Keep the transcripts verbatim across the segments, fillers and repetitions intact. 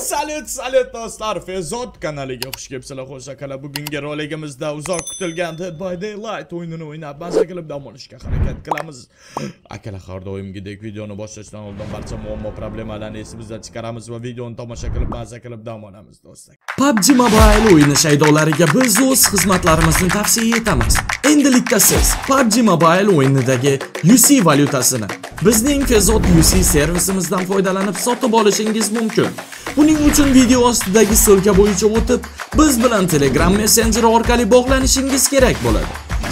salut, salut dostlar, Fezod kanaliga xush kelibsizlar. Hoşçakala. Bugungi roligimizda uzoq kutilgan Dead by Daylight o'yinini o'ynab, mazza qilib dam olishga harakat qilamiz. Akalar, har doimgidek videoni boshlashdan oldin barcha muammo problemalarni esimizdan chiqaramiz va videoni tomosha qilib mazza qilib dam olamiz do'stlar. P U B G Mobile o'yini shaydolariga biz o'z xizmatlarimizni tavsiya etamiz. Endilikda siz P U B G Mobile o'yinidagi U C valyutasini bizning Fezod U C servisimizdan foydalanib sotib olishingiz mumkin. Buning uchun video ostidagi silka bo'yicha o'tib, biz bilan Telegram messenjeri orqali bog'lanishingiz kerak bo'ladi.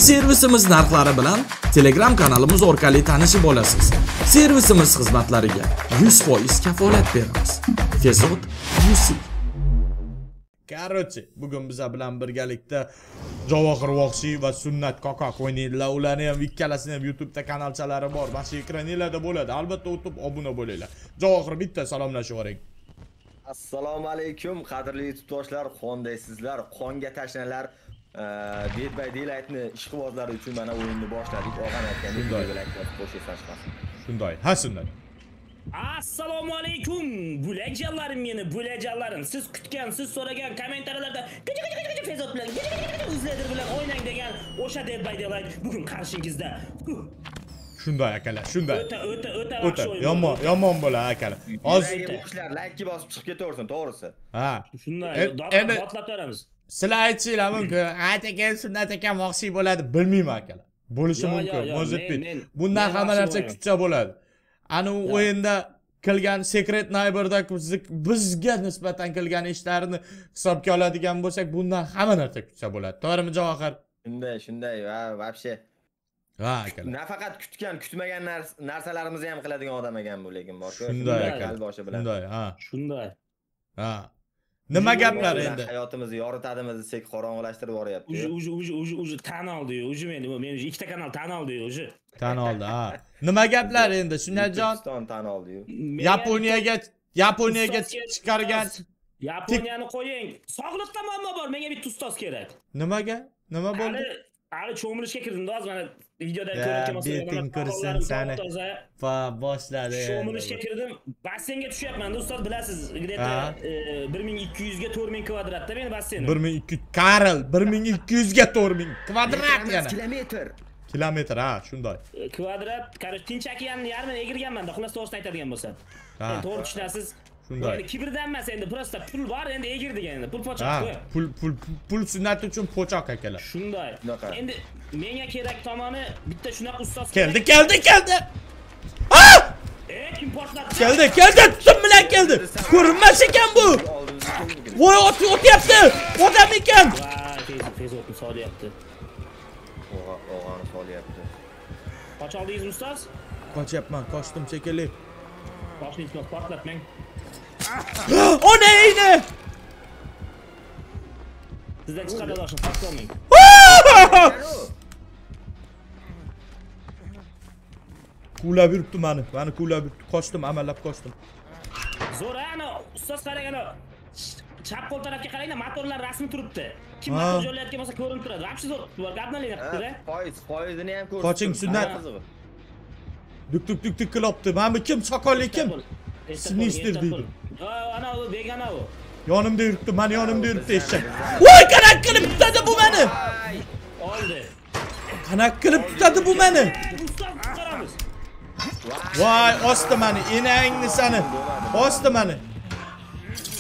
Servisimiz narxlari bilan Telegram kanalimiz orqali tanishib olasiz. Servisimiz xizmatlariga yuz foiz kafolat beramiz. Fezod U C. Karochi, bugün biz bilan birgalikda Javohir Voqsiy va Sunnat Qoqoq o'ynaydilar. Ularni ham ikkalasini ham YouTube'da kanalchalari bor. Mana shu ekraningizda bo'ladi. Albatta o'tib obuna bo'linglar. Javohir, bitta salomlashib yuboring. Assalomu alaykum, qadrli yurtdoshlar, qondaysizlar, qonga tashnalar. Dead by Daylight'ni ishqibozlari uchun mana o'yinni boshladik. Og'an aytgandek, bo'lak qo'shishlar chiqadi. Shunday. Ha, shunday. Assalomu alaykum, bo'lakjonlarim, meni bo'lakjonlarim. Siz kutgan, siz so'ragan kommentariyalarda "Kech-kech-kech Fezod bilan, o'zlaringiz bilan o'ynang" degan o'sha Dead by Daylight bugun qarshingizda. Shunday akalar, shunday. O'ta o'ta o'ta yaxshi o'yin. Yomon, yomon bo'lar akalar. Hozir o'qishlar like bosib chiqib ketaversin, to'g'risi. Ha. Shunday, botlatib beramiz. Sizlar aytinglar mumkin, aytakan Sunnat ekan Voqsiy bo'ladi, bilmayman akalar. Bo'lishi mumkin, Mozitbek. Bundan hamma narsa kuchcha bo'ladi. Ana o'yinda qilgan secret neighbor'da bizga nisbatan qilgan ishlarini hisobga oladigan bo'lsak, bundan hamma narsa kuchcha bo'ladi. To'g'rimi Javohir? Shunday, shunday va vobshe. Ha, nafaqat kutgan, kutmagan narsalarimizni ham qiladigan odam ekan bu, lekin boshi. Shunday ekan, boshi bilan. Shunday, ha. Shunday. Ha. Nima gaplar endi? Hayotimizni yoritadimiz desek, qorong'ilashtirib boryapti. Uji, uji, uji, uji, uji tan oldi, uji meni, men ikkita kanal tan oldi, uji. Tan oldi, ha. Nima gaplar endi? Sunnatjon tan oldi. Yaponiyaga, Yaponiyaga chiqargan. Yaponiyani qo'ying. Sog'liqda muammo bor, menga bitta ustoz kerak. Nimaga? Nima bo'ldi? Hali cho'milishga kirdim hozir mana videoda ko'rayotgan masalan. Va boshladi. Cho'milishga kirdim, bassenga tushyapman-da ustoz, bilasiz, bir ming ikki yuz ga to'rt ming kvadratda meni basseni. bir ming ikki yuz Karl, bir ming ikki yuz ga to'rt ming kvadrat yana. Kilometr. Kilometr, ha, shunday. Kvadrat, qarang, Tinchakiyanni yarmini egirganman-da, xullas to'g'risini aytadigan bo'lsa. To'g'ri tushunasiz. Shunday. Endi kibrdan emas, endi prosta pul bor, endi egirdik endi. Pul pochoq qo'y. Pul pul pul Sunnat uchun pochoq akalar. Shunday. Endi menga kerak tomoni bitta shunaqa ustoz. Keldi, keldi, keldi. Ha! E, kim portlatdi? Keldi, keldi, tutim bilan keldi. Ko'rinmas ekan bu. Voy, o'tyapti. Odam ekan. Va, tez tez o'tib solyapti. O'g'a, o'g'ani solyapti. Qochoqdingiz ustoz? Qochyapman, qochdim chekilib. Qochingizga portlatmang. O neydi? Sizden çıkardı daşın, farklı olmayın. Kula bürüptüm beni, beni kula bürüptüm. Koştum, amellap koştum. Zor ha, ustaz karayken o. Çap kol tarafı karayken motorlar resmi turuptu. Kim motor yolu etken olsa körüm turadı. Hapşi zor, duvar kadınlarla yaptı. Faiz, faizini hem korktum. Kaçın Sunnat. Dük dük dük dük kılaptım. Hem kim, sakalli kim? Seni istedim. Ana o begana o. Yanımda yürüttü, ben yanımda yürüttü eşek. Oy, kanak kılıp tutadı bu beni. Oldu. Kanak kılıp tutadı bu beni. Vay, astı beni, inengli seni. Astı beni.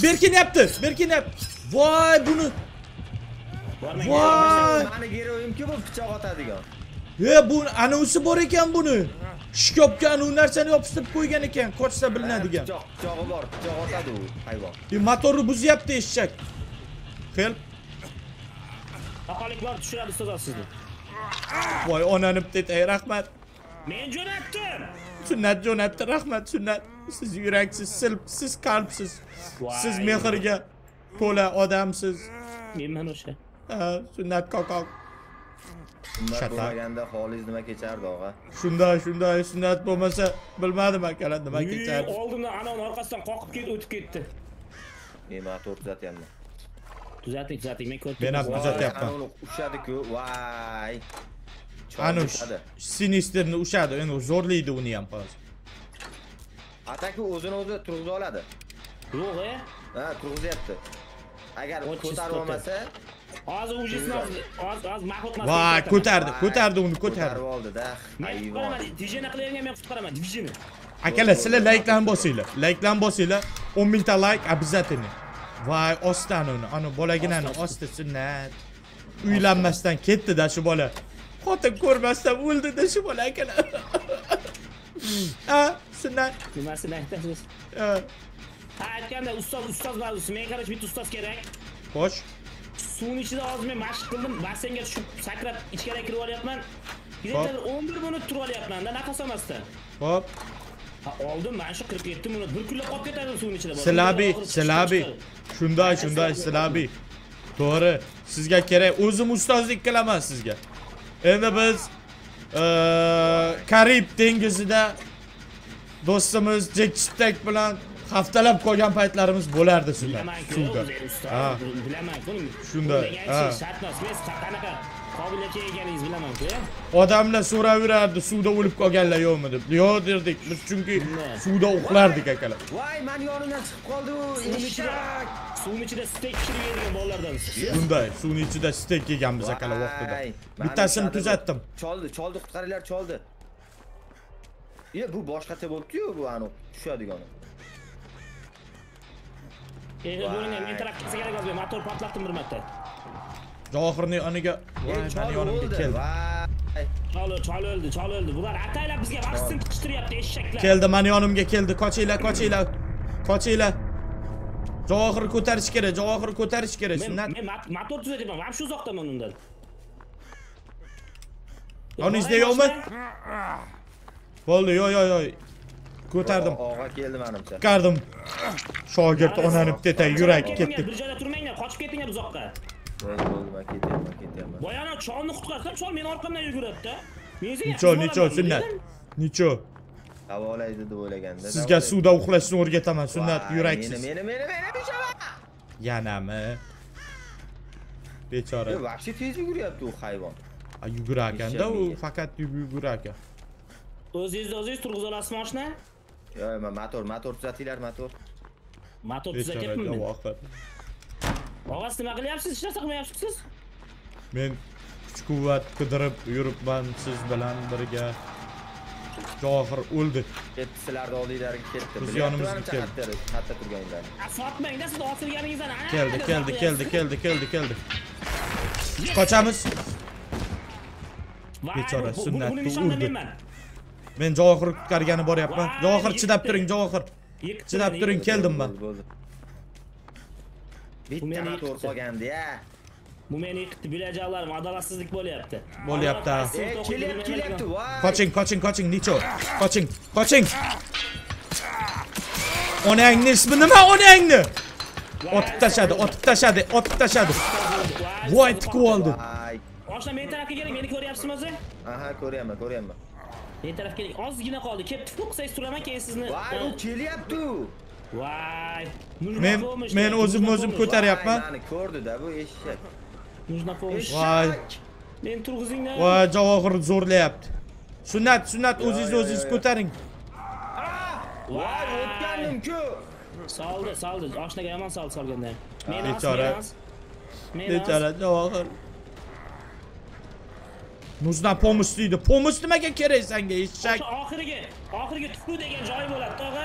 Berkin yaptı, Berkin yaptı. Vay bunu. Vay. He bu anavisi bor ekan buni. Shikopga anu narsani yopishtirib qo'ygan ekan, qochsa bilinadigan. Pichoq, pichog'i bor, pichoq otadi u hayvon. E motorni buzyapti eshak. Help. Taqoliklar tushiradi ustoz sizni. Voy onani bitta ay rahmat. Men jo'natdim. Sunnat jo'natdi, rahmat Sunnat. Siz yuraksiz, silpsiz, qalbsiz. Siz mehrga to'la odamsiz. Menman o'sha. Sunnat qoqoq. Shunday bo'lganda holingiz nima kechardi og'a? Shunday, shunday Sunnat bo'lmasa bilmadim akalar nima kechardi. Oldimdan anon orqasidan qoqib ketib o'tib ketdi. Men motor tuzatyapman. Düzelttik düzelttik. Mekot. Ben abi düzelt yapma. Uşadık yo. Vay. Anuş. Sinistrini uşadı. Yani zorluydu onu yapmaz. Ataki uzun uzun turg'u oladı. Turg'u he? Ha turg'u yaptı. Eğer kurtarılmasa az ucuzuna az az mahkotmasın. Vay kurtardı. Kurtardı onu kurtardı. Kurtardı da. Hayvan. Dijene qilinganga men qutqaraman. Dijene. Akalar sizlar like'larni bosinglar. Like'larni bosinglar. o'n ming ta like обязательно. Vay ostan onu. Ana bolaginani osti sunnat. Uylanmasdan ketdi da shu bola. Xotin ko'rmasdan o'ldi da shu bola akalar. Ha, sunnat. Nimasini aytasiz? Ha. Ha, aytganda ustoz ustoz mavzusi. Men qarab bitta ustoz kerak. Xo'sh. Suvun ichida hozir men mashq qildim. Bassenga tushib sakrab ichkariga kirib olyapman. Birinchidan o'n bir minut turib olyapman da nafas olmasdan. Xo'p. Aldım ben şu kırk yedi minut bir külle kop getirdim suyun içine. Silabi, silabi. Şunday, şunday, silabi. Doğru. Sizga kerak o'zim ustozlik qilaman sizga. Endi biz Karib dengizida do'stimiz Jack Chitek bilan haftalab qolgan paytlarimiz bo'lardi sizlar. Shunda. Ha. Shunda. Ha. Qobiliyatga eganingiz bilaman-ku. Odamlar so'raverardi, suvda o'lib qolganlar yo'qmi deb. Yo'q derdik, biz chunki suvda uxlardik akalar. Voy, men yonimdan chiqib qoldi u. Suvning ichida steak pishirib yegan bolalardan. Bunday, suvning ichida steak yeganmiz akalar vaqtida. Bittasini tuzatdim. Choldi, choldi qutqarilar choldi. Yo, bu boshqacha bo'ldi-yu, bu anu tushadigani. Endi bo'ling, men traktorga kerak bo'ldi, motor portlatdim bir marta. Oxirni aniga meni yonimga keldi. Chol, chol o'ldi, chol o'ldi. Bular ataylab bizga vaqtsin tiqishtiryapti eshaklar. Keldi, meni yonimga keldi. Qochinglar, qochinglar. Qochinglar. Javohirni ko'tarish kerak, javohirni ko'tarish kerak. Sunnat. Men motor tuzatyapman, ham shu uzoqdaman undan. Yoningizda yo'qmi? Bo'ldi, yo'q, yo'q, yo'q. Ko'tardim. Og'a keldi menimcha. Ko'tardim. Shogird onanib ketay, yuragi ketdi. Bir joyda turmanglar, qochib ketinglar uzoqqa. Boyana cholni qutqarsam, chol meni orqamdan yuguradi. Nicho, nicho, sunnat. Nicho. Havolaydi deb o'ylaganda. Sizga suvda uxlashni o'rgataman, sunnat, yuraksiz. Meni, meni, meni bechora. Yanami. Bechora. Vahshiy tez yuguryapti u hayvon. A yuguraganda u faqat yugurar ekan. O'zingizni o'zingiz turg'iz olasizmi oshna? Yo'q, men motor, motor tuzatinglar, motor. Motor tuzatyapman. Og'asi nima qilyapsiz? Hech narsa qilmayapsiz. Men kuch-quvvat qidirib yuribman siz bilan birga. Javohir o'ldi. Ketdi, sizlarni oldinglarga ketdi. Biz yonimizga keldi. Hatto turganinglar. Asotmangda, siz osilganingizdan. Keldi, keldi, keldi, keldi, keldi, keldi. Qochamiz. Bechora sunnatni urdi. Men Javohirni qutqargani boryapman. Javohir chidab turing, Javohir. Chidab turing, keldim men. Bitta motor qolgandi ya. Bu meni yiqitdi, bilajalarim adolatsizlik bo'lyapti. Bo'lyapti. Kelyapti, kelyapti. Qoching, qoching, qoching, Nicho. Qoching, qoching. Onangni ismi nima? Onangni. Otib tashadi, otib tashadi, otib tashadi. Voy, tiqib oldi. Oshna men tarafga keling, meni ko'ryapsizmi o'zi? Aha, ko'rayman, ko'rayman. Men tarafga keling, ozgina qoldi. Kepti, qo'qsangiz turaman, keyin sizni. Voy, u kelyapti. Vay. Men men o'zim o'zim ko'taryapman. Meni ko'rdi-da bu eshak. Нужна помощь. Vay. Men turg'izinglar. Vay, Javohir zo'rlayapti. Sunnat, sunnat o'zingizni o'zingiz ko'taring. Vay, o'tgandim-ku. Saldi, saldi. Oshnaga yomon saldi solgandan. Men bechora. Bechora Javohir. Нужна помощь deydi. Помощь nimaga kerak senga eshak? Oxiriga, oxiriga tufu degan joy bo'ladi, tog'a.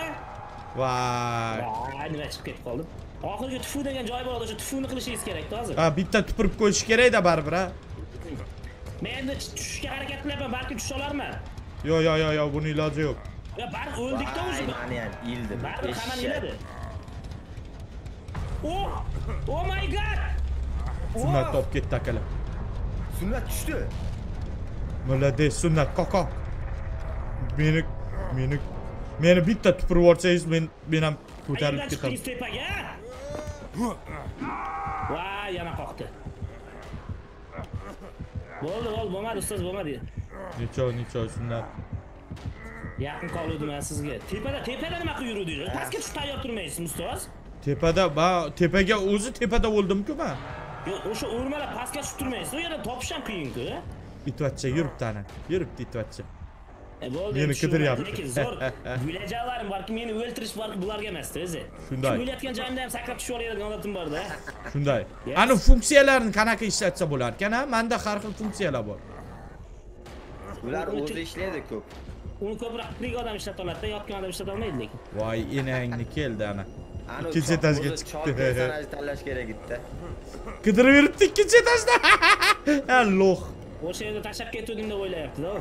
Vay. Vay, nima chiqib ketib qoldim. Oxirgi tufu degan joy bo'ladi, o'sha tufuni qilishingiz kerak-da hozir. Ha, bitta tupurib qo'yish kerak-da baribir, ha. Men endi tushishga harakat qilyapman, balki tusha olarman. Yo'q, yo'q, yo'q, yo'q, buning iloji yo'q. Ya bar o'ldikda o'zi. Mani ham ildi. Baribir hamon iladi. Oh! Oh my god! Sunnat top ketdi akalar. Sunnat tushdi. Molodets, sunnat qoqoq. Meni, meni Meni bitta tupurib olsangiz, men men ham ko'tarilib ketaman. Vay, yana qoqdi. Bo'ldi, bo'ldi, bo'lmadi, ustoz, bo'lmadi. Nicho, nicho shundan. Yaqin qoldim men sizga. Tepada, tepada nima qilib yuruvdingiz? Pastga tushib tayyor turmaysiz, ustoz? Tepada, ba, tepaga o'zi tepada o'ldim-ku men. O'sha o'rmalab pastga tushib turmaysiz. U yerda topish ham qiyin-ku. İtvatçı yürüp tane, yürüp de itvatçı. Yeni kıdır yaptı. Zor, güleceklerim var ki yeni öltürüş var ki bular gelmezdi öze. Şunday. Şu milletken cahimdeyim sakrat şu oraya da anlatım vardı ha. Şunday. Anı funksiyelerin kanaka işletse bularken ha, mende harfın funksiyeler var. Bular oğlu işleydi köp. Onu köprak bir adam işlet olarak da yapken adam işlet olmaydı ki. Vay inenlik geldi ana. İkinci etajga çıktı. Kıdırı verip de ikinci etajda. Ha loh. O şeyde taşak getirdiğimde öyle yaptı da o.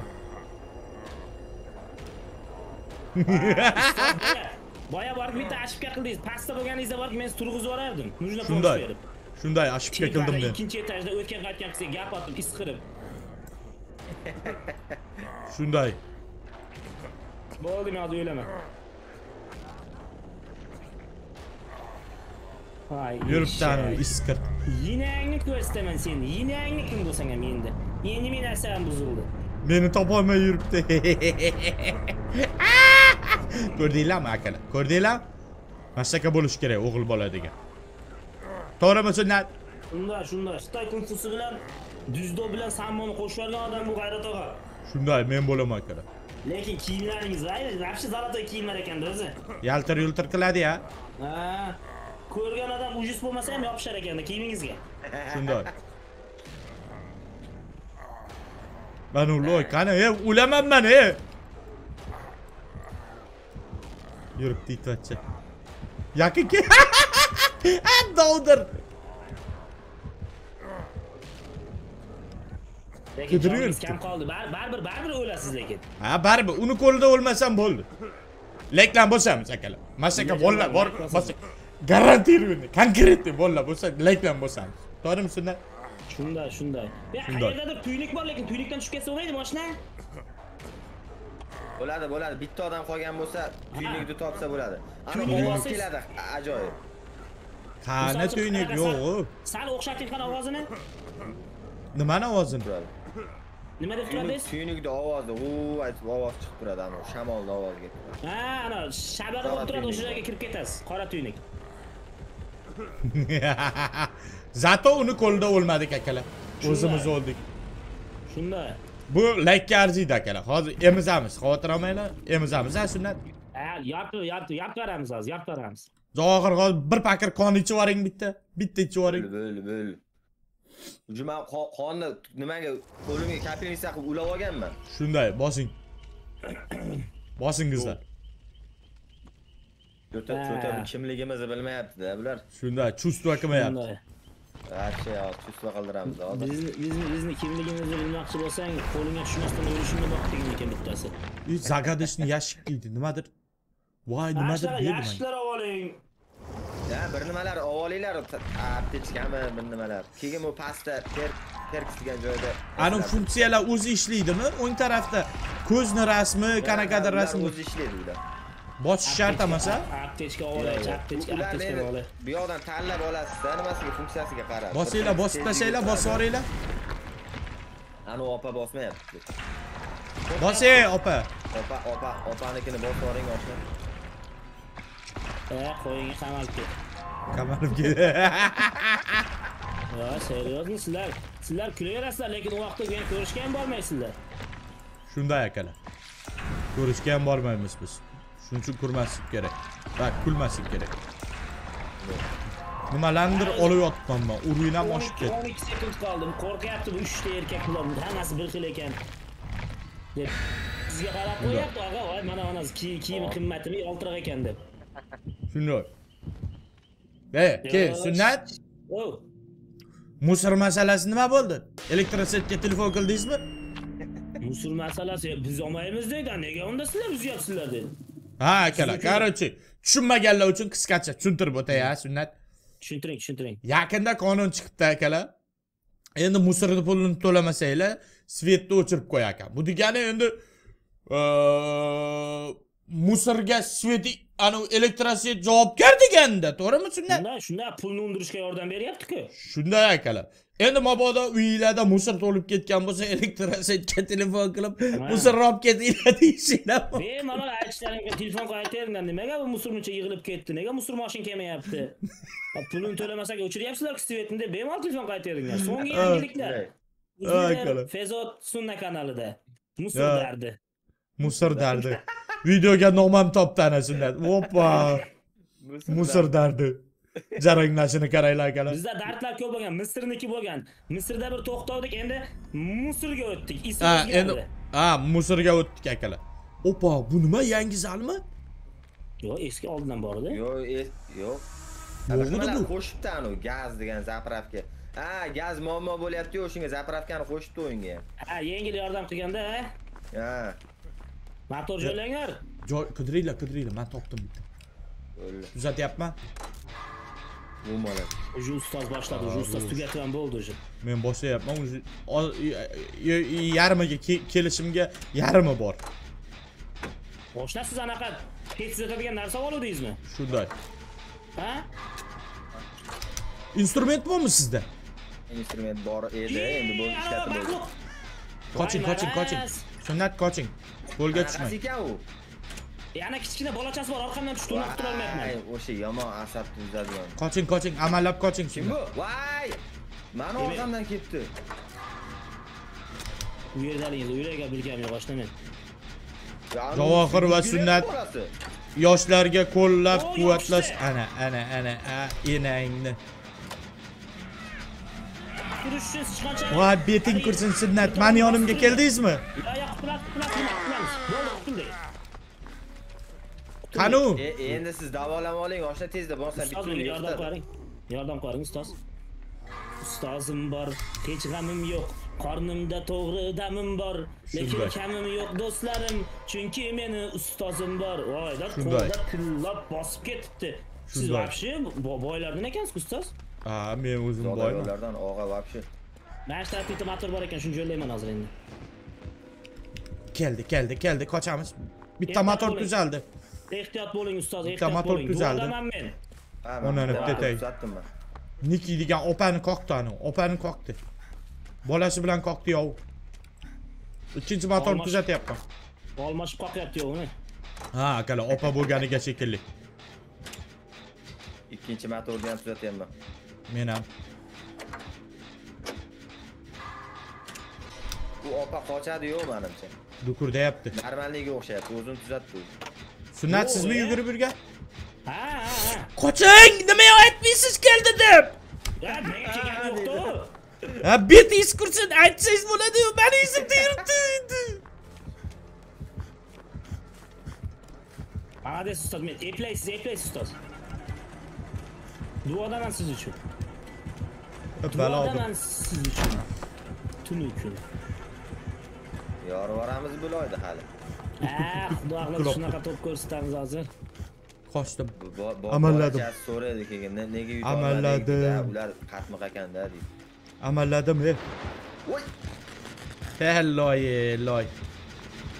Baya barık bitti aşıp kakıldayız. Pasta boğanızda barık ben turguzu arardım. Şunday, şunday aşıp kakıldım ben. İkinci etajda ötken kalkken kısa gap attım, iskırım. Şunday. Boğuldu ne adı öyleme. Yürüp tane iskırt. Yine aynı göstermen senin, yine aynı kim bu sana miydi? Yeni mi nasıl bozuldu? Beni topama yürüp de. Ko'rdinglarmi akala? Ko'rdinglar? Mashaka bo'lish kerak o'g'il bola degan. To'g'rimi sunnat? Shunday, shunday. Xitoy kung fusi bilan dzyudo bilan sammoni qo'shib olgan odam bu G'ayrat og'a. Shunday, men bo'laman akala. Lekin kiyimlaringiz ayni yaxshi zalatoy kiyimlar ekan-da o'zi. Yaltir-yultir qiladi-ya. Ha. Ko'rgan odam ujus bo'lmasa ham yopishar ekan-da kiyimingizga. Shunday. Ben uloy kana ev ulamam ben ev. Yürüp diktatçı. Yakın ki. En doğdur. Kıdırıyor ki. Barbar barbar olasız lekin. Ha barbar onu kolda olmasam boldu. Leklan bosam sakala. Masaka bolla bor masak. Garanti rüyünü. Kankireti bolla bosam leklan bosam. Doğru musun lan? Şunday, şunday. Ya hayırdadır tüylik var lekin tüylikten tushib ketsa olmaydi mashina. Bo'ladi, bo'ladi. Bitta odam qolgan bo'lsa, tüylikni topsa bo'ladi. Ana ovoz keladi, ajoyib. Qani tüylik yo'q-ku. Sal o'xshating qani ovozini? Nimani ovozini? Nima deb turadingiz? Tüylikning ovozi, u aytib ovoz chiqib turadi, ana shamolning ovozi ketadi. Ha, ana shabada bo'lib turadi, o'sha joyga kirib ketasiz, qora tüylik. Zato uni qo'lda o'lmadik akalar. O'zimiz o'ldik. Shunda. Bu lakka arziydi akalar. Hozir emizamiz. Xavotir olmanglar. Emizamiz ha sunnat. Ha, yotib, yotib, yotib varamiz hozir, yotib varamiz. Zohir hozir bir paket qon ichib voring bitta. Bitta ichib voring. Bo'l, bo'l. Juma qonni nimaga qo'limga kapelnitsa qilib ulab olganman. Shunday, bosing. Bosingizlar. Yo'ta, yo'ta kimligimizni bilmayapti-da bular. Shunday, chustv qilmayapti. Yaxshi, chustv qildiramiz hozir. Bizni, bizni, bizni kimligimizni bilmoqchi bo'lsang, qo'lingga tushmasdan o'rishingni boq degan ekan bittasi. Uy zagadishni yashik deydi, nimadir? Voy, nimadir deydi. Yashiklar ovoling. Ya, bir nimalar ovolinglar, aptechkami, bir nimalar. Keyin bu pastda ter terkisgan joyda. Ana funksiyalar o'zi ishlaydimi? O'ng tarafda ko'zni rasmi, qanaqadir rasm o'zi ishlaydi. Bosh shart amasa? Aptechka olay, aptechka olay. Bu yoqdan tanlab olasiz-da, nimasiga funksiyasiga qarab. Bosinglar, bosib tashlaylar, bosib oringlar. Ana opa bosmayapti. Bosing, opa. Opa, opa, opanikini bosib oring, opa. Eh, qo'yinga qamalib ket. Qamalib ket. Ya, seriyozmi sizlar? Sizlar kulaverasizlar, lekin u vaqtda men ko'rishga ham bormaysizlar. Shunday akalar. Ko'rishga ham bormaymiz biz. Çünkü kurmaslık gerek. Bak, kulmaslık gerek. Nimalandir olib yotibman ben. Uruylam oshib ketdi. o'n ikki sekund kaldım. Korkuyapti bu uchta erkak bular. Hammasi bir xil ekan. Sizga qarab qo'yapti, og'a, voy, mana onasi kiyim qimmatimi oltiroq ekan deb. Shunday. Ey, ke, sunnat? O. Musr masalasi nima bo'ldi? Elektrosetga telefon qildingizmi? Musr masalasi biz olmaymiz deydi. Nega unda sizlar buzyapsizlar dedi. Ha akalar, qarochi, tushunmaganlar uchun qisqacha tushuntirib o'tay-a, sunnat. Tushuntiring, tushuntiring. Yaqinda qonun chiqibdi akalar. Endi musrni pulini to'lamasanglar, svetni o'chirib qo'yakan. Bu degani endi Musirga sveti ana elektrasiya javobgar deganda, to'g'rimi? Shunda Shunda shunda pulni undirishga yordam beryapti-ku. Shunday akalar. Endi mabodo uyingizda musir to'lib ketgan bo'lsa, elektrasiyaga telefon qilib, musir olib ketinglar deysizlar. Bemalol aytishlaringga telefon qilib aytaveringlar, nimaga bu musir uncha yig'ilib ketdi? Nega musir mashin kelmayapti? Pulni to'lamasak o'chiryapsizlar-ku svetni deb bemalol telefon qilib aytaveringlar. So'nggi yangiliklar. Fezot sunna kanalida. Musir dardi. Musir dardi. Videoga nomam topdi anasidan. Hoppa. Musir dardi. Jaranglashini qaranglar akalar. Bizda dardlar ko'p bo'lgan, Misrniki bo'lgan. Misrda bir to'xtovdik, endi Musirga o'tdik. Ha, endi ha, Musirga o'tdik akalar. Opa, bu nima? Yangi zalmi? Yo'q, eski oldidan bor-da. Yo'q, yo'q. Nima qo'shibdi anu gaz degan zapravka. Ha, gaz muammo bo'lyapti-yu, shunga zapravkani qo'shibdi o'yinga. Ha, yengil yordam qilganda, ha? Ha. Motor joylanglar. Joy qidiringlar, qidiringlar. Men topdim bitta. Tuzatyapman. Bo'lmadi. O'zi ustoz boshladi, o'zi ustoz tugatgan bo'ldi o'zi. Men boshlayapman, o'zi yarmiga kelishimga yarmi bor. Boshlasiz anaqa tezlatadigan narsa oluvdingizmi? Shunday. Ha? Instrument bormi sizda? Instrument bor edi, endi bu ishlatildi. Qoching, qoching, qoching. Sunnat qoching. Qo'lga tushmang. Yana kichkina bolachasi bor, orqamdan tushdi, uni qutula olmayapman. O'sha yomon asab tuzadigan. Qoching, qoching, amallab qoching. Kim bu? Voy! Meni orqamdan ketdi. U yerdalingiz, o'ylaga bilgam yo'q, boshlamang. Javohir va sunnat yoshlarga qo'llab quvvatlash. Ana, ana, ana, enangni. Turishsiz chiqancha. Voy, beting kursin sunnat. Meni yonimga keldingizmi? Oyoq qulat, qulat, qulat. Bo'ldi, qutuldi. Qanu, endi siz davolama oling, oshna tezda borsan bitta yordam qiling. Yordam qiling ustoz. Ustozim bor, hech g'amim yo'q. Qornimda to'g'ri damim bor, lekin kamim yo'q do'stlarim, chunki meni ustozim bor. Voy, dad qo'lda tillab bosib ketibdi. Siz vabshi boylardan ekansiz ustoz? Ha, men o'zim boyman. Ulardan og'a vabshi. Mashta bitta motor bor ekan, shuni jo'layman hozir endi. Keldi, keldi, keldi, qochamiz. Bitta motor tuzaldi. Ehtiyot bo'ling ustoz, ehtiyot bo'ling. O'zdaman men. Onani tetay. Niki degan opani qoqdi ani, opani qoqdi. Bolasi bilan qoqdi yo'q. Ikkinchi motorni tuzatyapman. Olmashib qoqyapti yo'q uni. Ha, akalar, opa bo'lganiga shekilli. Ikkinchi motorni ham tuzatyapman. Men ham. Bu opa qochadi yo'q menimcha. Dukurdayapti. Normalligiga o'xshayapti, o'zini tuzatdi. Sunnat sizmi yugurib yurgan? Ha, ha, ha. Qoching, nima aytmaysiz keldi deb? Ya, nega kelgan yo'q-ku? Ha, betingiz kursin, aytsangiz bo'ladi-yu, meni izimda yuribdi. Ma'ades ustoz, men eplaysiz, eplaysiz ustoz. Duodaman siz uchun. Duodaman siz uchun. Tun uchun. Yorvoramiz buloydi hali. Ah, xudoxolos shunaqa to'p ko'rsatamiz hozir. Qochdim. Amalladim. So'raydi keyin, nega yuta olmadik? Ular qatmiq ekan-da deydi. Amalladim, he. Voy! Helloy, loy.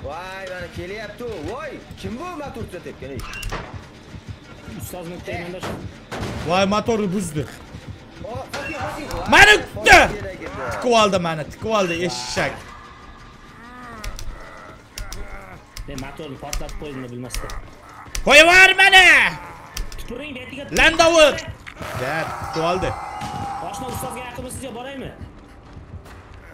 Voy, mana kelyapti. Voy, kim bu motor tepgan? Ustoz muttaymanda shu. Voy, motorni buzdi. Mani kutdi. Tikib oldi mani, tikib oldi eshak. Ben motorni portlatib qo'ydim bilmasdan. Qo'yaver meni. Turing betiga. Landovut. Gap, to'ldi. Boshqa ustozga yaqinmisizga boraymi?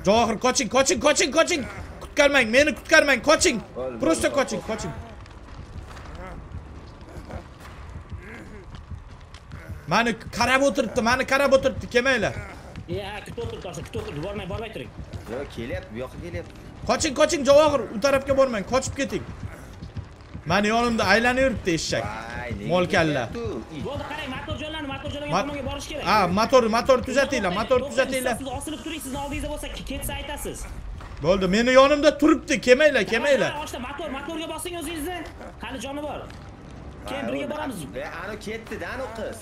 Javohir, qoching, qoching, qoching, qoching. Qutqarmang, meni qutqarmang, qoching. Prosta qoching, qoching. Mani qarab o'tiribdi, mani qarab o'tiribdi, kelmanglar. Ya, kutib o'tiribdi, to'sha, kutib o'tiribdi, bormay, bormay turing. Yo'q, kelyapti, bu yoqqa kelyapti. Qoching, qoching, Javohir, u tarafga bormang, qochib keting. Meni yonimda aylanib yuribdi eshak. Mol kalla. Bo'ldi, qarang, motor jonlandi, motor jonlangan tomonga borish kerak. Ha, motor, motor tuzatinglar, motor tuzatinglar. Siz osilib turing, sizni oldingizda bo'lsa, ketsa aytasiz. Bo'ldi, meni yonimda turibdi, kelmanglar, kelmanglar. Boshda motor, motorga bosing o'zingizni. Hali joni bor. Keyin birga boramiz. Ana ketdi-da, ana qiz.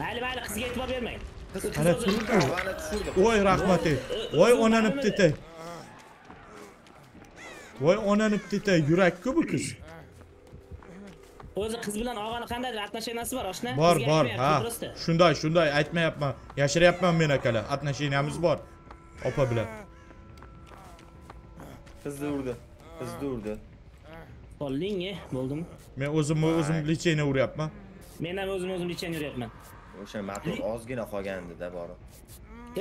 Mayli, mayli, qizga e'tibor bermang. Qiz turibdi. Voy rahmatli. Voy onani bitdi. Voy onanib teta yurak-ku bu qiz. O'zi qiz bilan og'ani qandaydir atnashinasi bor, oshna? Bor, bor. Ha. Shunday, shunday aytma yapma. Yashiryapman men akalar. Atnashinamiz bor. Opa bilan. Qizni urdi. Qizni urdi. Qo'llingi, bo'ldimi? Men o'zimni o'zim licheyni uryapman. Men ham o'zimni o'zim licheyni uryapman. O'sha matur ozgina qolgandi-da bori.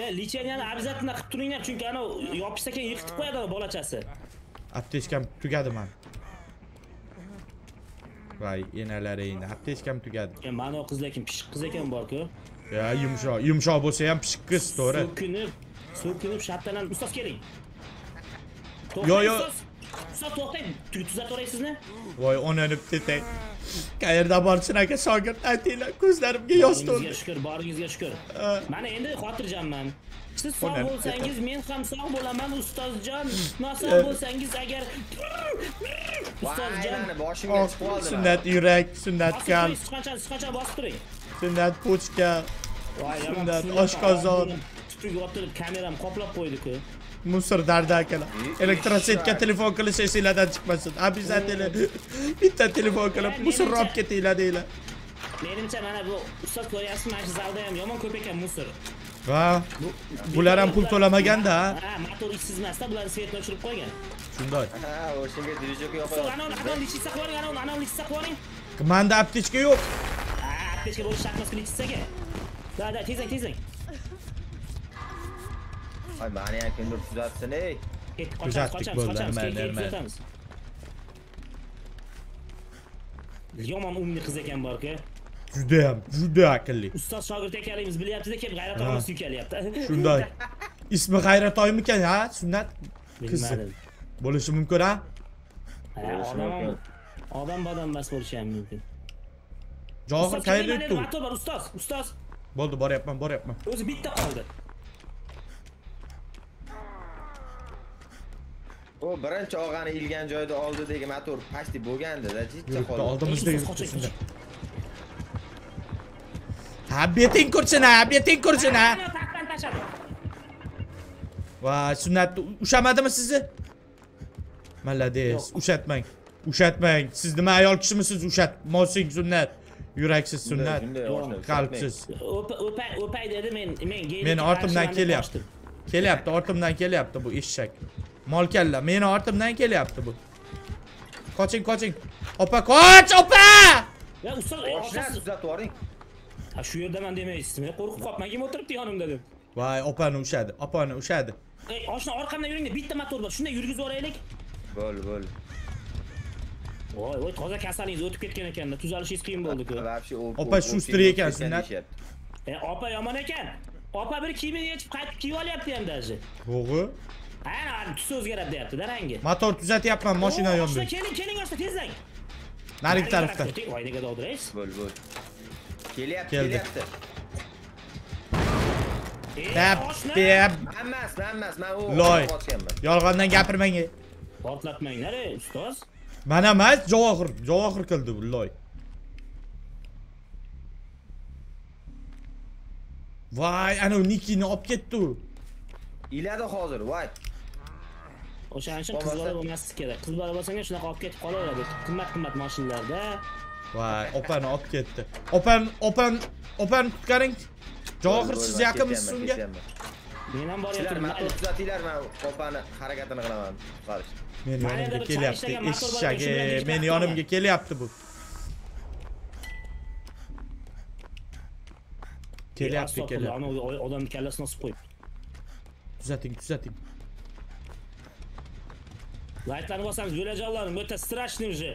E, licheyni abzatdan qilib turinglar, chunki ana yopishsa keyin yiqitib qo'yadi bolachasi. Aptechkam tugadi men. Vay, enalaring, aptechkam tugadi. E, mana o qiz lekin pishiq qiz ekan bor-ku. Ya, yumshoq, yumshoq bo'lsa ham pishiq qiz, to'g'ri. So'kinib, so'kinib shaptalanib ustoz keling. Yo, yo. Ustoz to'xtang, tuzatoray sizni. Voy, onanib tetay. Qayerda borsin aka shogird aytinglar, ko'zlarimga yosh to'ldi. Sizga shukr, boringizga shukr. Mana endi xotirjamman. Siz sog' bo'lsangiz, men ham sog' bo'laman, ustozjon. Nosog' bo'lsangiz agar ustozjon boshingga chiqib oldilar. Sunnat yurak, sunnat qal. Qancha, qancha bosib turing. Sunnat pochka. Voy, sunnat oshqozon. Tutib yotilib kameram qoplab qo'ydi-ku. Musur dardi akalar. Elektrosetga telefon qilish esingizdan chiqmasin. Obязательно bitta telefon qilib musur olib ketinglar deylar. Menimcha mana bu ustoz ko'ryapsizmi, mana shu zalda ham yomon ko'p ekan musur. Va bular ham pul to'lamaganda ha. Ha, motor ishsiz emas-da, bular svetni o'chirib qo'ygan. Shunday. Ha, o'shanga dirijokni yoqaman. Ana odam lichitsa qo'yar, ana odam lichitsa qo'ying. Menda aptechka yo'q. Ha, aptechka bo'lish shartmas lichitsaga. Da, da, tezak, tezak. Ay bana ya kendur düzeltsin ey. Düzelttik böllerimi ellerimi. Yaman umni kız eken bor ki. Judayam, juda akıllı. Ustaz shogird ekanligimiz bilyapti deb G'ayratoyni suykalyapti. Shunday. Ismi G'ayratoymikan ha? Sunnat qizi. Bo'lishi mumkin ha? Odam bodam emas bo'lishi ham mumkin. Javohir qayerda yuribdi? Mato bor ustoz, ustoz. Bo'ldi, boryapman, boryapman. O'zi bitta qoldi. O birinchi og'ani ilgan joyda oldidagi motor pastib bo'lganda-da, jichcha qoldi. Oldimizdagi qochishda. Ha, beting ko'rsana, beting ko'rsana. Va, sunnatni ushamadimi sizni? Malades, ushatmang. Ushatmang. Siz nima ayol kishimisiz, ushat. Mosing sunnat, yuraksiz sunnat, qalbsiz. O'pay, o'pay dedi men, men geylik. Men ortimdan kelyapti. Kelyapti, ortimdan kelyapti bu eshak. Molkalla, meni ortimdan kelyapti bu. Qoching, qoching. Opa, qoch, opa! Ya ustoz, oshna tuzatoring. Ha, shu yerdaman demaysizmi? Qo'rqib qolib, kim o'tiribdi yonimda deb. Voy, opani ushadi, opani ushadi. Ey, oshna orqamdan yuringda, bitta motor bor. Shunday yurgizib o'raylik. Bo'l, bo'l. Voy, voy, toza kasalingiz o'tib ketgan ekanda, tuzalishingiz qiyin bo'ldi-ku. Opa, shu stri ekansiz-da. Ey, opa yomon ekan. Opa bir kiyimini yechib qaytib kiyib olyapti ham daji. To'g'ri. Ha, tuz o'zgarib deyapti-da rangi. Motor tuzatyapman, mashina yondi. Oshna keling, keling oshna tezlang. Narigi tarafda. Voy, nega dovdiraysiz? Bo'l, bo'l. Kelyapti, kelyapti. Tap, hammas, hammas, men o'g'lim qochganman. Yolg'ondan gapirmang. Portlatmanglar, ustoz. Mana emas, Javohir, Javohir qildi bu loy. Voy, ana Nikini olib ketdi u. Iladi hozir, voy. O'shaning qiz bola bo'lmasi kerak. Qiz bola bo'lsang shunaqa olib ketib qolaveradi. Qimmat-qimmat mashinalarda. Voy, opani olib ketdi. Opan, opan, opan qutqaring. Javohir siz yaqinmisiz unga? Men ham boryapman. Motor tuzatinglar, men opani harakatini qilaman. Qarish. Men yonimga kelyapti. Eshagi, men yonimga kelyapti bu. Kelyapti, kelyapti. Odamning kallasini osib qo'yib. Tuzating, tuzating. Lightlarni bosamiz, yo'lajonlarim, bu yerda strashniy uje.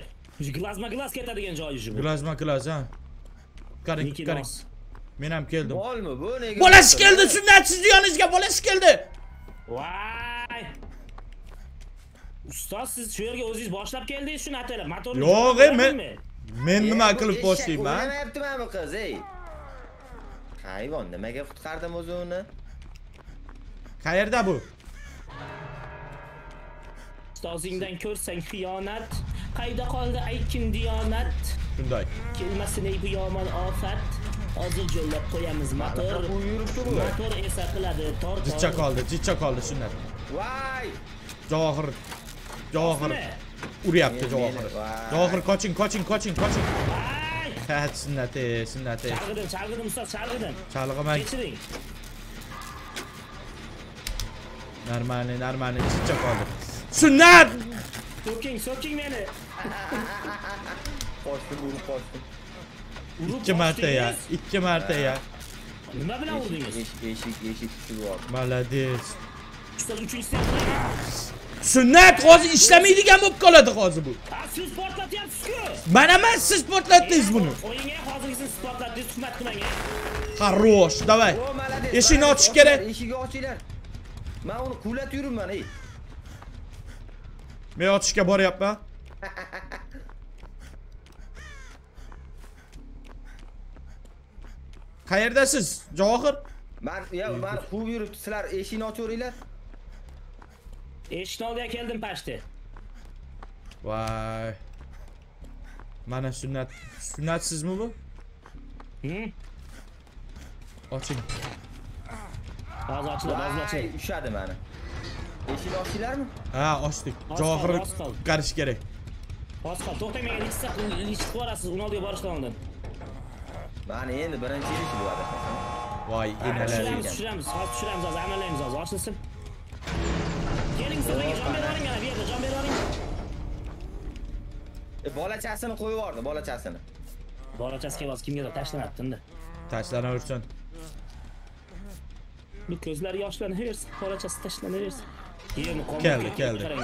Glazma-glaz ketadigan joyi uje. Glazma-glaz ha. Qarang, qarang. Men ham keldim. Bo'lmi bu nega? Bolasi keldi, sunnat sizni yoningizga bolasi keldi. Voy! Ustoz, siz shu yerga o'zingiz boshlab keldingiz shuni ataylab, motorni. Yo'q, men men nima qilib boshlayman? Nima yaptimi bu qiz, ey? Hayvon, nimaga qutqardim o'zini? Qayerda bu? Ustozingdan ko'rsang xiyonat, qayda qoldi aytkin diyonat. Shunday. Kelmasin ey bu yomon ofat. Hozir jo'llab qo'yamiz motor. Motor esa qiladi tor. Jichcha qoldi, jichcha qoldi shunday. Voy! Javohir. Javohir. Uri after Joker. Joker coaching coaching coaching coaching. Hat sünnati sünnati. Çalgıdım çalgıdım usta çalgıdım. Çalgımak. Geçirin. Normali normali çıkacak oldu. Sünnat. Soking soking beni. Koştum vurup koştum. İki merte ya. İki merte ya. Ne bilen vurdunuz? Yeşil yeşil yeşil tuttu. Malades. Usta üçüncü sen. Sünnat hozir ishlamaydigan bo'lib qoladi hozir bu. Siz portlatyapsiz-ku. Mana men siz portlatdingiz buni. O'yinga hozir siz portlatdingiz, tuhmat qilmang. Xarosh, davay. Eshikni ochish kerak. Eshikni ochinglar. Men uni quvlatib yuribman, ey. Men ochishga boryapman. Qayerdasiz, Javohir? Men yo, men quvib yuribdi. Sizlar eshikni ochaveringlar. Eşin odaya geldim paşte. Vay. Bana sünnet. Sünnetsiz mi bu? Hı? Açın. Bazı açılar, bazı açılar. Üşadı bana. Eşin açtılar mı? Ha, açtık. Cahırlık karış gerek. Paskal, tohtaymayan ikisi ilişki var asıl. Unal'ya barışlandım. Bana yeni birinci ilişki bu arada. Vay, ineler. Düşüremiz, düşüremiz. Az düşüremiz az, amellerimiz az. Açılsın. Gelin sana gel, can beri arayın yana bir yerde, can beri arayın. E, balaçasını koyu vardı, balaçasını. Balaçası kebaz kim gelir, taşlar attın da. Taşlarına ölçün. Bu közler yaşlanıyorsa, balaçası taşlanıyorsa. Geldi, geldi.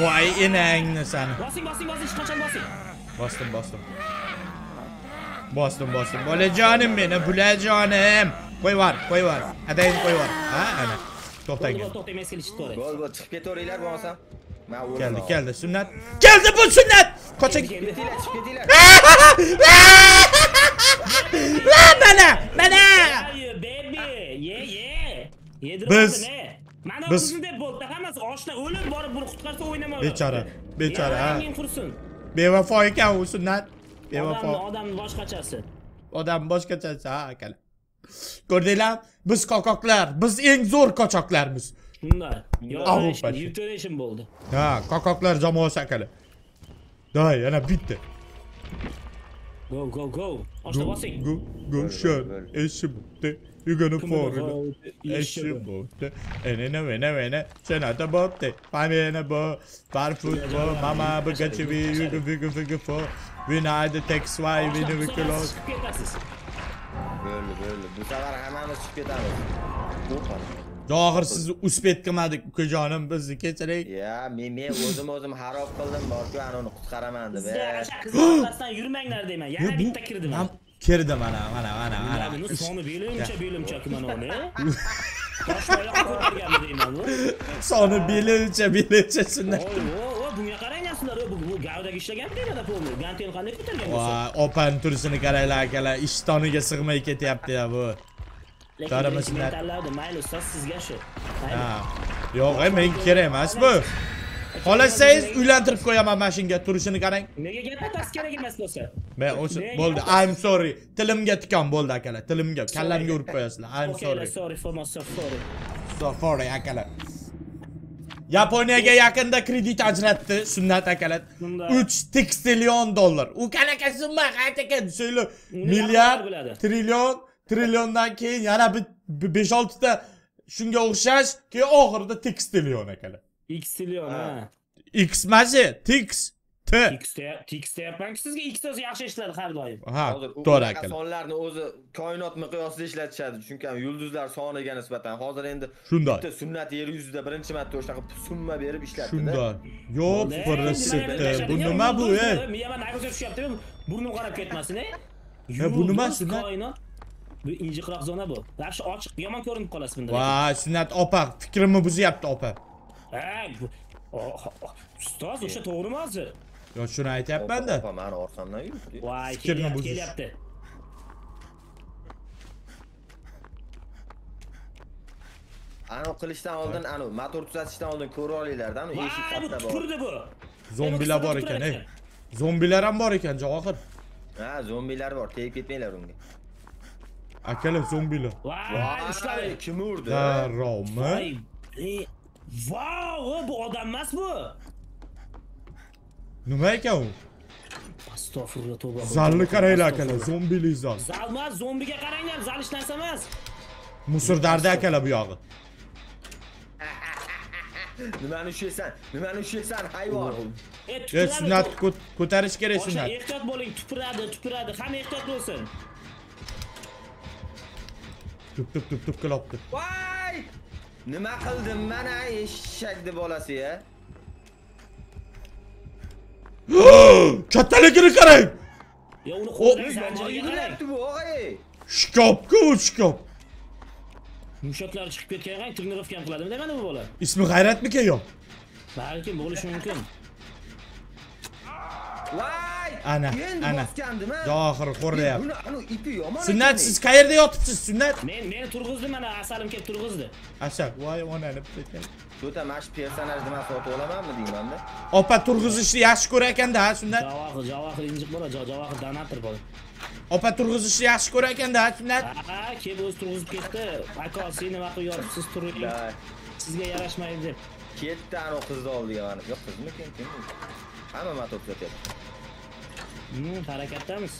Vay inengni sen. Basın, basın, basın, şu kaçan basın. Bastım, bastım. Bastım, bastım. Böyle canım beni, böyle canım. Koy var, koy var. Adayım koy var. Ha, ana. Tohtayın gel. Bol bol çıkıp git oraylar bu olsa. Geldi geldi sünnet. Geldi bu sünnet. Koça git. Lan bana bana. Biz. Biz. Beçara. Beçara. Bevafa iken o sünnet. Bevafa. Adam başkaçası. Adam başkaçası ha akala. Ko'rdinglar, biz qoqoqlar, biz eng zo'r qochoqlarmiz. Shunday. Yuturation bo'ldi. Ha, qoqoqlar jamoasi akali. Doy, yana bitta. Go go go. Oshna bosing. Go go shot. Eshi bitta. You're gonna fall. Eshi bitta. Enena vena vena. Senata bitta. Pamena bo. Par football mama bugachivi you big big for. We need the text why we need to close. Böyle böyle bu sefer hemen çıkıp gidelim. Doğru siz uspet kılmadık kocanım bizni keçirek. Ya meme o'zim o'zim xarob qildim borku ana uni qutqaraman deb. Sizlar qizlardan yurmanglar deyman. Yana bitta kirdim. Ham kirdim ana mana mana ana. Soni belimcha belimcha mana uni. Boshqa yo'q ko'rganman deyman. Soni belimcha belimcha sunnat. Bunga qaranglar sizlar bu gavdagi ishlaganmi deyman apolni. Gantel qanday ko'targan bo'lsa. Opani turisini qaranglar akalar, ishtoniga sig'may ketyapti ya bu. Lekin men tanladim, mayli ustoz sizga shu. Ha. Yo'q, men kerak emas bu. Xolasangiz uylantirib qo'yaman mashinga, turishini qarang. Nega gapatasiz kerak emas bo'lsa? Men o'sha bo'ldi, I'm sorry. Tilimga tikan bo'ldi akalar, tilimga, kallamga urib qo'yasizlar. I'm sorry. Sorry for my sorry. Sorry akalar. Yaponiyaga yaqinda kredit ajratdi Sunnat akalar. uch trillion dollar. U qanaqa summa qaytakan so'ylar milliard, trillion, trilliondan keyin yana besh olti ta shunga o'xshash, keyin oxirida trillion akalar. X trillion ha. X masi, Tix, T. Tix deyapman-ku sizga X so'zi yaxshi ishladi har doim. Ha, to'g'ri akalar. Sonlarni o'zi koinot miqyosida ishlatishadi, chunki yulduzlar soniga nisbatan. Hozir endi bitta sunnat yer yuzida birinchi marta o'sha summa berib ishlatdi-da. Shunday. Yo'q, birisi. Bu nima bu, ey? Miyaman naygo'sga tushyapti-mi? Burnim qarab ketmasin, ey. Ya bu nima sunnat? Bu injiqroq zona bu. Yaxshi ochiq, yomon ko'rinib qolasiz bunda. Va, sunnat opa, fikrimni buzyapti opa. Ha, ustoz, o'sha to'g'rimi hozir? Yo şunu aytayapman da. Opa meni orqamdan yuribdi. Voy, kelyapti. Anu qilishdan oldin, anu motor tuzatishdan oldin ko'rib olinglar-da, anu eshik katta bor. Turdi bu. Zombilar bor ekan, ey. Zombilar ham bor ekan, Javohir. Ha, zombilar bor, tegib ketmanglar unga. Akalar zombilar. Voy, ushladi, kim urdi? Darrommi? Voy, bu odam emas bu. Numara o. Zallı karayla akala, zombili zal. Zalmaz, zombiga qaranglar, zal ishlansa emas. Musur dardi akala bu yog'i. Nimani ushlaysan? Nimani ushlaysan, hayvon? E, sunnat ko'tarish kerak sunnat. Ehtiyot bo'ling, tupuradi, tupuradi, hamma ehtiyot bo'lsin. Tup tup tup tup qilibdi. Voy! Nima qildim mana eshakni bolasi-ya? Kattaligini qarang. Ya uni qo'yib zanjirlayapti bu, og'ay. Shkopku, shkop. Mushaklari chiqib ketgan qarang, tirnirovka ham qiladimi demadi bu bola? Ismi G'ayratmikan yo? Balkim bo'lishi mumkin. Voy! Ana, ana. Doxir qo'rlayapti. Buni ipi yomon. Sunnat, siz qayerda yotibsiz, Sunnat? Men meni turg'izdi mana, asalim kelib turg'izdi. Ashaq, voy onani bitdi. To'ta mash personaj nima sotib olamanmi deyman-da? Opa turg'izishni yaxshi ko'rar ekan-da, Sunnat. Javohir, Javohir injiq bola, Javohir donator bola. Opa turg'izishni yaxshi ko'rar ekan-da, Sunnat. Ha, kelib o'z turg'izib ketdi. Aka, sen nima qilib yoribsiz turg'izinglar? Sizga yarashmaydi deb. Ketdi aro qizni oldiga mana. Yo'q, qizmikin, kimmi? Hamma mato to'playapti. Hmm, harakattamiz.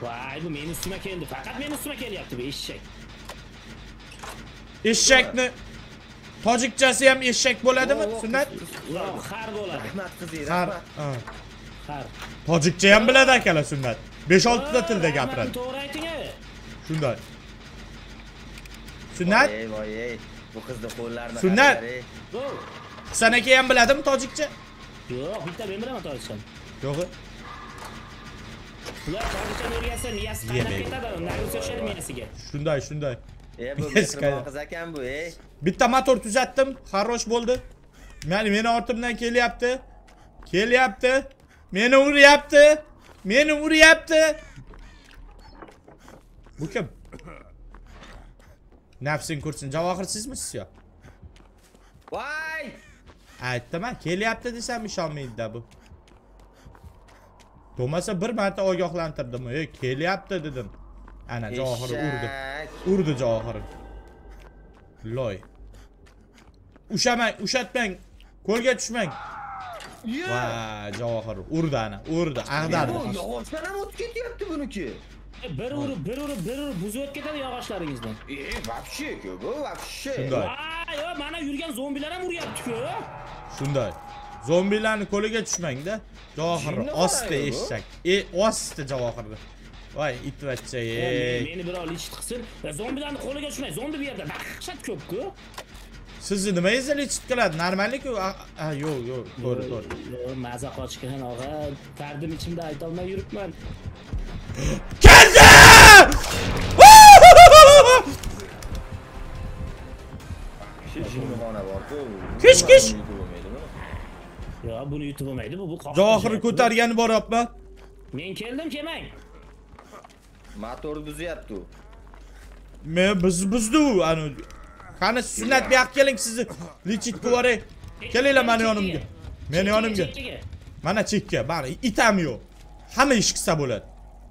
Vay, bu meni üstüme keldi. Faqat meni üstüme kelyapti bu eşek. Eşekni tojikchasi ham eşek bo'ladimi? Sunnat? Yo'q, xar bo'ladi. Rahmat qizi, rahmat. Xar. Tojikcha ham biladi akalar Sunnat. besh olti ta tilda gapiradi. To'g'ri aytingiz. Shunday. Sunnat? Ey, voy, ey. Bu qizni qo'llarini. Sunnat. Husan aka ham biladimi tojikcha? Yo'q, bitta men bilaman tojikchani. Yo'q. Ular tojikchani o'rgasa, miyasi qaynab ketadi, narsa o'shadi miyasiga. Shunday, shunday. E bu mehmon qiz ekan bu, ey. Bitta motor tuzatdim, xarosh bo'ldi. Ya'ni meni ortimdan kelyapti. Kelyapti. Meni uryapti. Meni uryapti. Bu kim? Nafsing kursin, Javohir sizmisiz yo? Voy! Aytdim-a, kelyapti desam ishonmaydi-da bu. Tomasa bir marta ogohlantirdim. Ey, kelyapti dedim. Ana Javohir urdi. Urdi Javohir. Loy. Ushamang, ushatmang. Qo'lga tushmang. Va, Javohir urdi ana, urdi, ag'dardi. Yog'ochdan ham o'tib ketyapti buniki. Bir urib, bir urib, bir urib buzib ketadi yog'ochlaringizdan. Ey, vapshek, bu vapshek. Shunday. Ha, yo, mana yurgan zombilar ham uryapti-ku. Shunday. Zombilarni qo'liga tushmang-da. Javohir osti eshak. E, osti Javohirni. Voy, itvacha. Meni birov lichit qilsin. Zombilarni qo'liga tushmang. Zombi bu yerda baxshat ko'p-ku. Sizni nimangiz lichit qiladi? Normallik-ku. Ha, yo'q, yo'q, to'g'ri, to'g'ri. Maza qochgan og'a, tardim ichimda ayta olmay yuribman. Keldi! Kish, kish. Ya bunu yutib olmaydi bu, bu qo'rqinch. Javohirni ko'targani boryapman. Men keldim, kelmang. Motorni buzyapti u. Men biz buzdi u, ana. Qani Sunnat bu yoqqa keling, sizni lichit qo'yarey. Kelinglar meni yonimga. Meni yonimga. Mana chekka, mana itam yo'q. Hamma ish qilsa bo'ladi.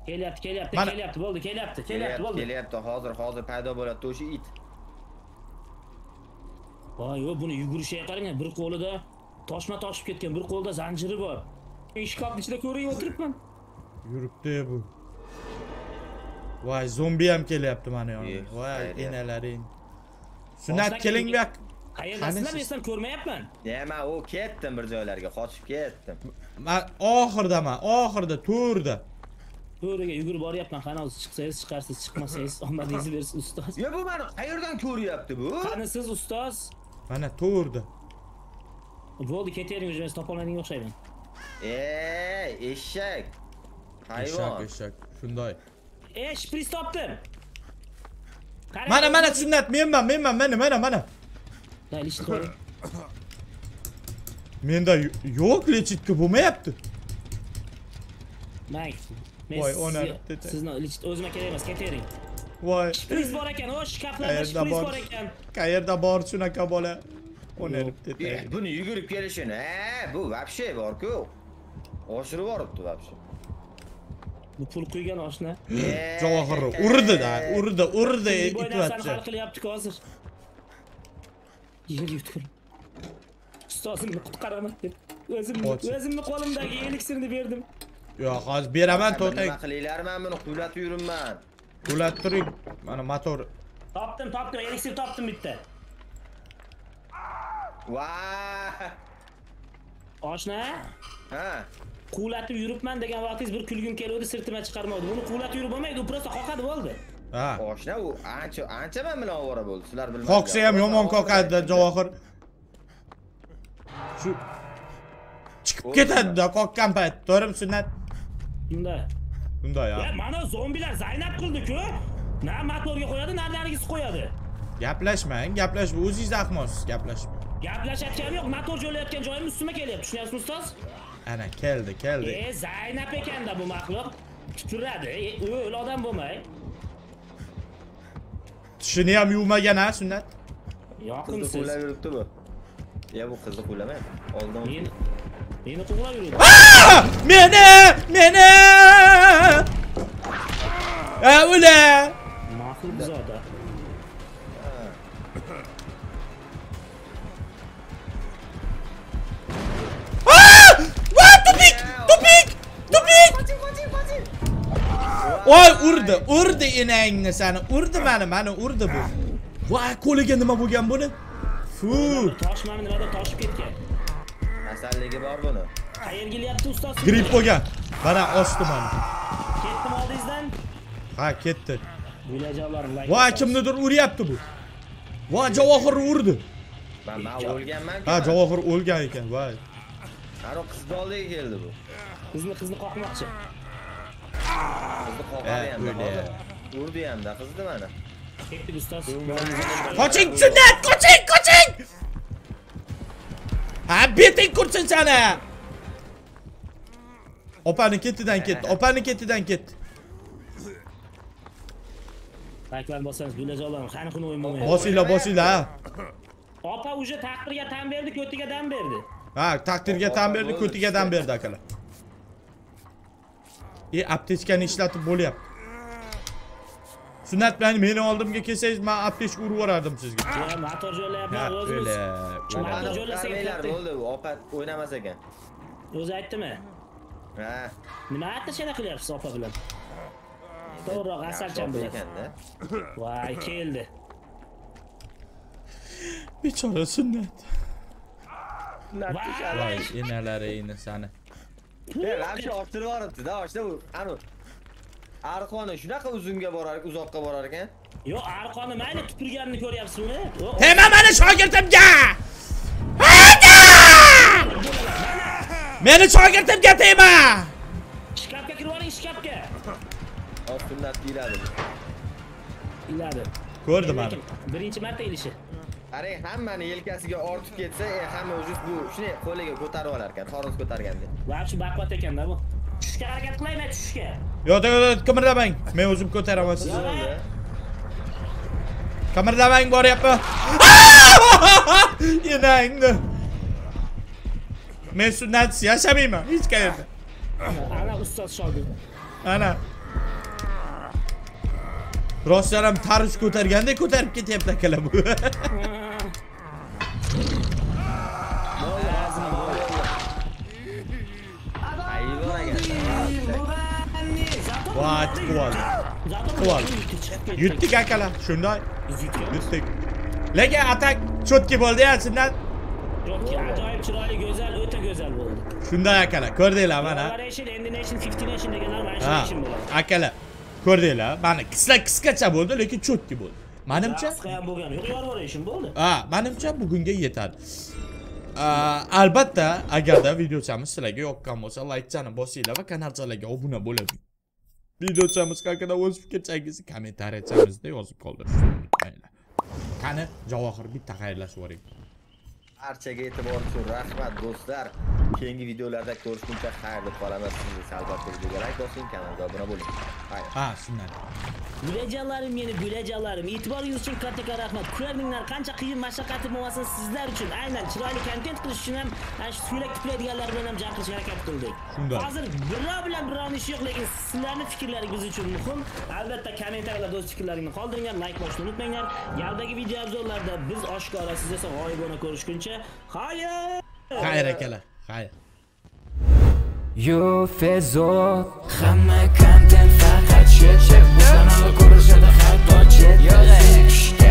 Kelyapti, kelyapti, kelyapti, bo'ldi, kelyapti, kelyapti, bo'ldi. Kelyapti, hozir, hozir paydo bo'ladi o'sha it. Voy, yo, buni yugurishiga qarang, bir qo'lida toshma toshib ketgan, bir qo'lda zanjiri bor. Eshikning ichida ko'rib o'tiribman. Yuribdi bu. Voy, zombi ham kelyapti mana yonimga. Voy, enalaring. Sunnat keling bu yoqqa. Qayerdasizlar, men sizni ko'rmayapman. Nima, u ketdim bir joylarga, qochib ketdim. Men oxirdaman, oxirda to'rda. To'riga yugurib boryapman, qani hozir chiqsangiz, chiqarsiz, chiqmasangiz, omadingizni bersin ustoz. Yo, bu meni qayerdan ko'ryapti bu? Qani siz ustoz? Mana to'rda. Bo'ldi, ketavering, o'zingiz topolmadingiz o'xshayman. Ey, eshak. Hayvon. Eshak, eshak. Shunday. Ey, shpris topdim. Mana, mana Sunnat, menman, menman, mana, mana, mana. Da, lichit qo'y. Menda yo'q lichitga bo'lmayapti. May. Voy, ona. Sizni lichit o'zimga kerak emas, ketavering. Voy. Shpris bor ekan, o'sh shkaflarda shpris bor ekan. Qayerda bor shunaqa bola? O'niribdi. Buni yugurib kelishini, ha, bu vapshay bor-ku. Oshirib yoribdi vapshay. Bu pul qo'ygan oshna. Javohirni urdi-da, urdi, urdi itvacha. Hal qilyapti-ku hozir. Yerga yutqir. Ustozimni qutqaraman deb. Özümün kolumdaki eliksirini verdim. Yok az bir hemen to'tay. Nima qilinglarman buni quvlat yuribman. Quvlat turing. Mana motor. Topdim, topdim, eliksir topdim bitta. Vaa! Oshna? Ha. Quvlatib yuribman degan vaqtingiz bir kulgim keldi, sirtima chiqarmadi. Buni quvlatib yurib bo'lmaydi, u prosta qoqadi bo'ldi. Ha. Oshna u ancha ancha men bilan ovora bo'ldi. Sizlar bilmaysiz. Qoqsa ham yomon qoqadi, Javohir. Shu çıkıp gittin de kokkan payet, doğru musun lan? Bunda. Bunda ya. Ya bana zombiler zaynat kıldı ki. Ne motorga koyadı, ne dergisi koyadı. Gaplaşmayın, gaplaş bu uziz akmaz, gaplaş bu. Gaplaş etken yok, motorcu öyle etken joyun üstüme geliyor, düşünüyorsun ustaz? Ana, geldi, geldi. Eee, zaynat eken de bu mahluk. Tükürledi, e, öyle adam bu mu? Düşünüyorum yuvma gene, sünnet. Yakın siz. Ya bu kızı kuylamayın mı? Oldu mu? Beni kovalıyorum. Aa! Mene! Mene! Ya ule! Mahsul bizi orada. Aa! Vay tupik! Tupik! Tupik! Vay urdu, urdu inangni seni. Urdu meni, meni urdu bu. Vay qo'liga nima bo'lgan buni? Fu! Tosh meni nimada toshib ketgan. Asalligi bor buni. Qayergilyapti ustoz? Grip bo'lgan. Mana ostiman. Ketdim oldingizdan? Ha, ketdi. Buylajavlar layk. Voy, kimnidir uryapti bu. Voy, Javohir urdi. Men o'lganman. Ha, Javohir o'lgan ekan, voy. Qaro qizni oldiga keldi bu. Qizni qizni qoqmoqchi. Qizni qoqadi ham hozir. Urdi hamda qizni mana. Ketdi ustoz. Qoching, Sunnat, qoching, qoching! Ha biting kurtsun sana. Opani ketidan ketdi, opani ketidan ketdi. Taklan bossangiz bunaqa olam, qani quni o'yin bo'lmaydi. Bosinglar, bosinglar ha. Opa uje taqdirga tan berdi, ko'tiga dan berdi. Ha, taqdirga tan berdi, ko'tiga dan berdi akalar. E, aptechkani ishlatib bo'lyapti. Sunnat bilan meni oldimga kelsangiz, men aptech urib yorardim sizga. Ya, motor jo'layapman o'zimiz. Motor jo'lasangiz bo'ldi, opa o'ynamas ekan. O'zi aytdimi? Ha. Nima aytdi, shana qilyapsiz opa bilan? To'g'riroq asalcham bo'ladi. Voy, keldi. Bechora Sunnat. Voy, enalari inasani. Ya, la'sha orttirib yoribdi-da, o'shda u anu Arqoni shunaqa uzunga borar, uzoqqa borar ekan. Yo'q, arqoni mayli tupurganini ko'ryapsizmi? Tema mana shogirdimga! Hada! Meni shogirdimga tema! Shkapga kirib oling, shkapga. Ostimdan iladi. Iladi. Ko'rdim men. Birinchi marta ilishi. Qarang, hammani yelkasiga ortib ketsa, e, hamma o'zi bu shunday qo'liga ko'tarib olar ekan, xoroz ko'targanda. Vaqt shu baqvat ekan-da bu. Tushga harakat qilayman, tushga. Yo'q, yo'q, qimirlamang. Men o'zim ko'taraman sizni. Qimirlamang, boryapman. Enangni. Men Sunnat yashamayman hech qayerda. Ana ustoz shogird. Ana. Rostlarim tarz ko'targanda ko'tarib ketyapti akalar bu. Vay, tıkıvaldı. Tıkıvaldı. Yuttik akalar. Şunday. Yuttik. Leke atak çok gibi oldu ya şimdiden. Çok ki acayip çıraylı güzel, öte güzel oldu. Şunday akalar. Kör değil ha bana. Akalar. Kör değil ha. Bana kısla kıskaça oldu. Leke çok gibi oldu. Manımca. Haa. Manımca bugünge yeter. Albatta. Agar da videochamiz sizlarga yoqqan bo'lsa, like chani bosinglar va kanalchalarga obuna bo'ling. Videochamiz haqida o'z fikringizni kommentariyamizda yozib qoldirishni unutmanglar. Qani, Javohir bitta xayrlashib yuboring. Barchaga e'tibor uchun rahmat do'stlar. Keyingi videolarda ko'rishguncha xayrli qolamiz. Sizni albatta videoga like bosing, kanalga obuna bo'ling. Xayr. Ha, sunnat. Bo'lajalarim, meni bo'lajalarim, e'tiboringiz uchun katta rahmat. Ko'rminglar, qancha qiyin mashaqqati bo'lmasin, sizlar uchun aynan chiroyli kontent qilish uchun ham ash so'ylak tiklaydiganlar bilan ham jahlish harakat qildik. Hozir birov bilan birovni ish yo'q, lekin sizlarning fikrlaringiz uchun muhim. Albatta, kommentariylarda o'z fikrlaringizni qoldiringlar, like bosishni unutmanglar. Yerdagi video obzorlarda biz oshkora siz esa g'oyibona ko'rishguncha, xayr. Xayr akalar. Geil. You fezot hamma content faqat shit shit.